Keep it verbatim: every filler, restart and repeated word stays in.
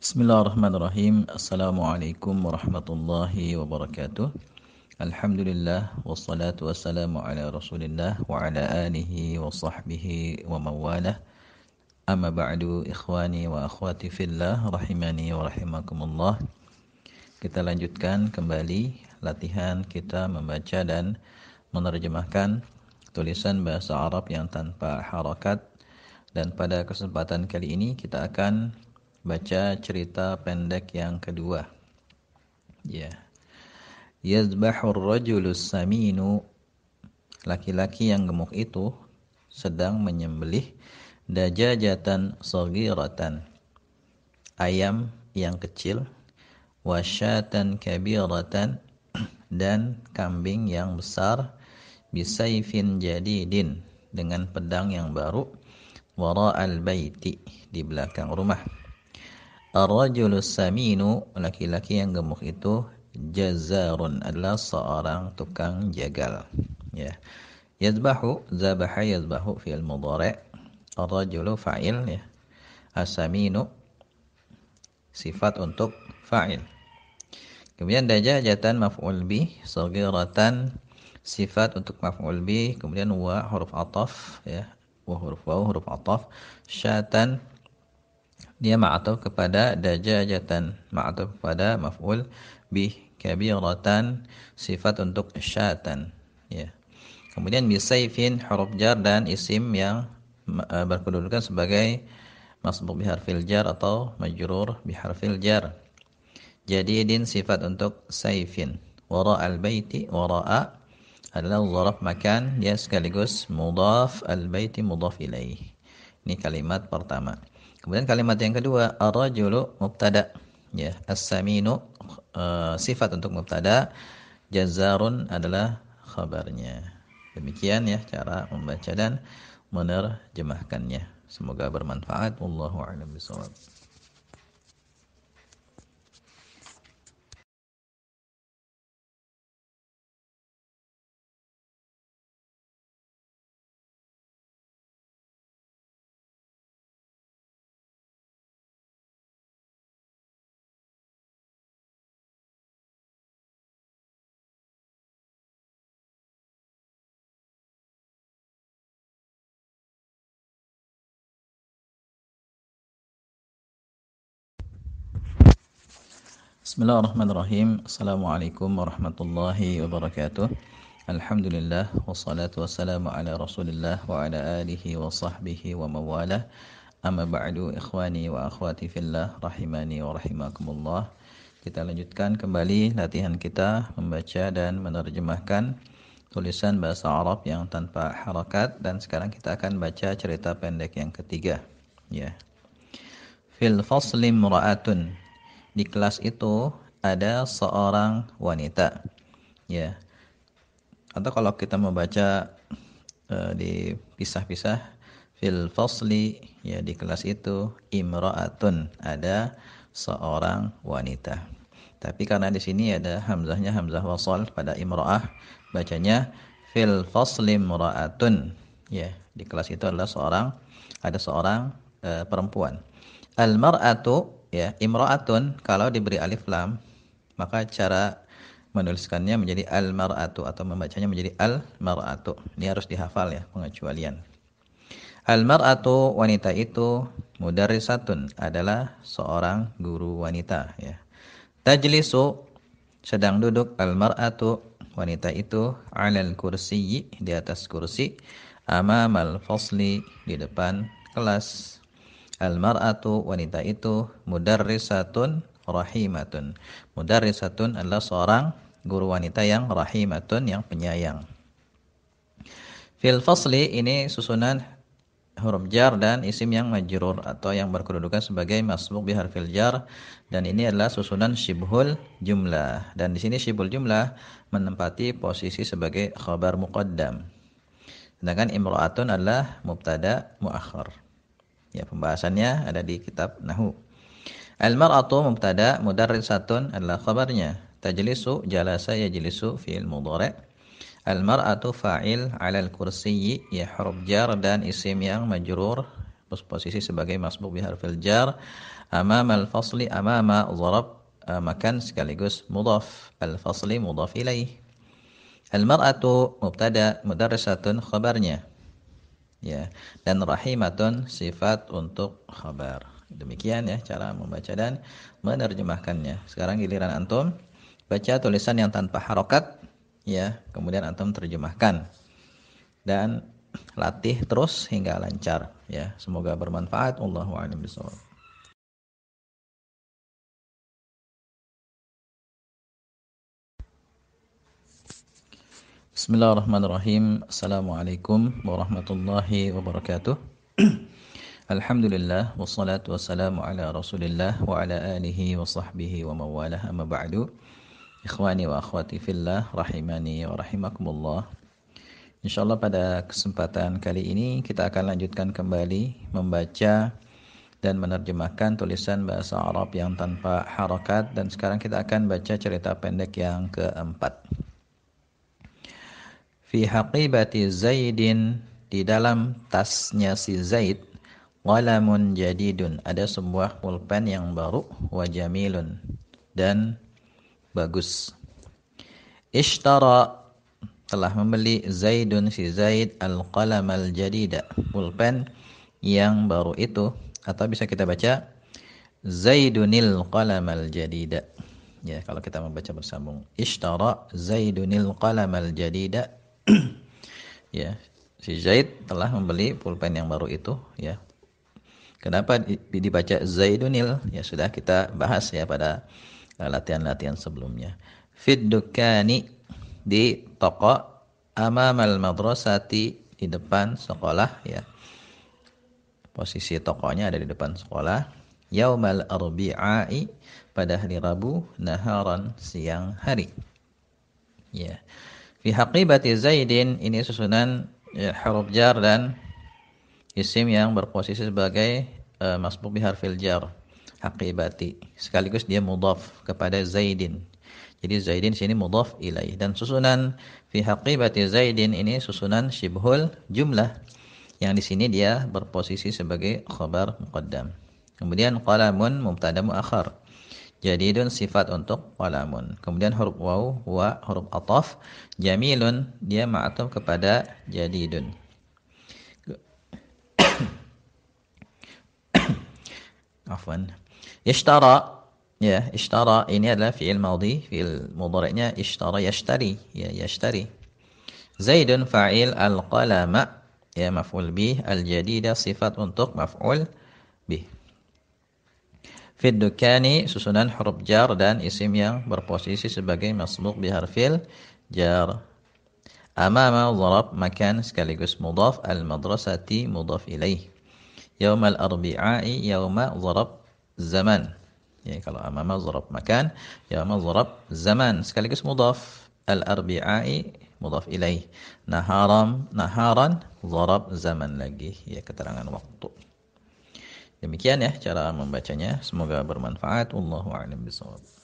Bismillahirrahmanirrahim. Assalamualaikum warahmatullahi wabarakatuh. Alhamdulillah wassalatu wassalamu ala rasulillah wa ala alihi wa sahbihi wa mawalah. Amma ba'du, ikhwani wa akhwati fillah rahimani wa rahimakumullah. Kita lanjutkan kembali latihan kita membaca dan menerjemahkan tulisan bahasa Arab yang tanpa harakat. Dan pada kesempatan kali ini kita akan baca cerita pendek yang kedua. Ya. Yazbahur rajulus saminu. Laki-laki yang gemuk itu sedang menyembelih dajajatan saghiratan, ayam yang kecil, wasyatan kabiratan, dan kambing yang besar, bisaifin jadidin, dengan pedang yang baru, wara'al baiti, di belakang rumah. Ar-rajulus saminu, laki-laki yang gemuk itu, jazarun, adalah seorang tukang jagal. Ya. Yazbahu, zabaha yazbahu fi'il mudhari'. Ar-rajulu fa'il, ya. As-saminu sifat untuk fa'il. Kemudian dajajatan maf'ul bih, saghiratan sifat untuk maf'ul bih, kemudian wa huruf 'athaf, ya. Wa huruf wa huruf 'athaf. Syatan, dia ma'atuf kepada dajajatan, ma'atuf kepada maf'ul bih. Kabiratan sifat untuk syatan, ya. Kemudian bisaifin huruf jar dan isim yang uh, berkedudukan sebagai masbuk biharfil jar atau majrur biharfil jar. Jadidin sifat untuk saifin. Wara'al baiti, wara'a adalah zaraf makan, dia sekaligus mudhaf, al baiti mudhaf ilaih. Ini kalimat pertama. Kemudian kalimat yang kedua, ar-rajulu mubtada, ya. As-saminu uh, sifat untuk mubtada, jazarun adalah khabarnya. Demikian ya cara membaca dan menerjemahkannya. Semoga bermanfaat. Wallahu a'lam bishawab. Bismillahirrahmanirrahim. Assalamualaikum warahmatullahi wabarakatuh. Alhamdulillah wassalatu wassalamu ala rasulillah wa ala alihi wa sahbihi wa mawalah. Amma ba'du, ikhwani wa akhwati fillah rahimani wa rahimakumullah. Kita lanjutkan kembali latihan kita membaca dan menerjemahkan tulisan bahasa Arab yang tanpa harakat. Dan sekarang kita akan baca cerita pendek yang ketiga, ya. Fil fasli imra'atun, di kelas itu ada seorang wanita, ya. Atau kalau kita membaca uh, di pisah-pisah, fil fasli, ya, di kelas itu imra'atun, ada seorang wanita. Tapi karena di sini ada hamzahnya, hamzah wasal pada imra'ah, bacanya fil fasli imra'atun, ya. Di kelas itu adalah seorang, ada seorang uh, perempuan. Al mar'atu, ya, imra'atun, kalau diberi alif lam, maka cara menuliskannya menjadi al-mar'atu atau membacanya menjadi al-mar'atu. Ini harus dihafal ya, pengecualian. Al-mar'atu, wanita itu, mudarrisatun, adalah seorang guru wanita, ya. Tajlisu, sedang duduk al-mar'atu, wanita itu, 'alal kursiyi, di atas kursi, amamal fasli, di depan kelas. Al-mar'atu, wanita itu, mudarrisatun rahimatun. Mudarrisatun adalah seorang guru wanita yang rahimatun, yang penyayang. Fil fasli, ini susunan huruf jar dan isim yang majrur atau yang berkedudukan sebagai masbuk biharfil jar, dan ini adalah susunan syibhul jumlah. Dan di sini syibhul jumlah menempati posisi sebagai khabar muqaddam. Sedangkan imra'atun adalah mubtada muakhar. Ya, pembahasannya ada di kitab nahwu. Al-mar'atu mubtada, mudarrisatun adalah khabarnya. Tajlisu, jalasa yajlisu fi'il mudhari'. Al-mar'atu fa'il, 'alal kursiyyi, ya, huruf jar dan isim yang majrur, posisi sebagai masbuk biharfil jar. Amama al-fasli amama zarab makan sekaligus mudhaf. Al-fasli mudhaf ilaih. Al-mar'atu mubtada mudarrisatun khabarnya. Ya, dan rahimatun sifat untuk khabar. Demikian ya cara membaca dan menerjemahkannya. Sekarang giliran antum baca tulisan yang tanpa harokat ya, kemudian antum terjemahkan dan latih terus hingga lancar ya. Semoga bermanfaat. Wallahu a'lam bishawab. Bismillahirrahmanirrahim. Assalamualaikum warahmatullahi wabarakatuh. Alhamdulillah wassalatu wassalamu ala rasulillah wa ala alihi wa sahbihi wa mawalah. Amma ba'du. Ikhwani wa akhwati fillah rahimani wa rahimakumullah. Insyaallah pada kesempatan kali ini kita akan lanjutkan kembali membaca dan menerjemahkan tulisan bahasa Arab yang tanpa harakat, dan sekarang kita akan baca cerita pendek yang keempat. Fi haqibati Zaidin, di dalam tasnya si Zaid, qalamun jadidun, ada sebuah pulpen yang baru, wa jamilun, dan bagus. Ishtara, telah membeli Zaidun si Zaid, al-qalam al-jadida, pulpen yang baru itu, atau bisa kita baca Zaidunil qalam al-jadida. Ya, kalau kita membaca bersambung. Ishtara Zaidunil qalam al-jadida. Ya, si Zaid telah membeli pulpen yang baru itu ya. Kenapa dibaca Zaidunil? Ya sudah kita bahas ya pada latihan-latihan sebelumnya. Fid dukani, di toko, amamal madrasati, di depan sekolah ya. Posisi tokonya ada di depan sekolah. Yaumal arbi'ai, pada hari Rabu, naharan, siang hari. Ya. Fi haqibati Zaidin, ini susunan ya, huruf jar dan isim yang berposisi sebagai uh, masbuk bi harfil jar. Haqibati, sekaligus dia mudhaf kepada Zaidin. Jadi Zaidin sini mudhaf ilaih, dan susunan fi haqibati Zaidin ini susunan syibhul jumlah yang di sini dia berposisi sebagai khabar muqaddam. Kemudian qalamun mubtada muakhar. Jadidun sifat untuk qalamun. Kemudian huruf waw, wa huruf ataf. Jamilun, dia ma'atuf kepada jadidun. Afwan. Ishtara, ya, ishtara ini adalah fi'il madhi, fi'il mudhari'nya ishtara yashtari, ya, yashtari. Zaidun fa'il al-qalama, ya, maf'ul bih, al-jadida sifat untuk maf'ul bih. Fid dukani, susunan huruf jar dan isim yang berposisi sebagai masbuk biharfil jar. Amama zarab makan sekaligus mudhaf, al-madrasati mudhaf ilaih. Yawmal arbi'ai yawma zarab zaman. Ya, kalau amama zarab makan, yawma zarab zaman sekaligus mudhaf, al-arbi'ai mudhaf ilaih. Naharam, naharan zarab zaman lagi, ya, keterangan waktu. Demikian ya cara membacanya. Semoga bermanfaat. Wallahu a'lam bishawab.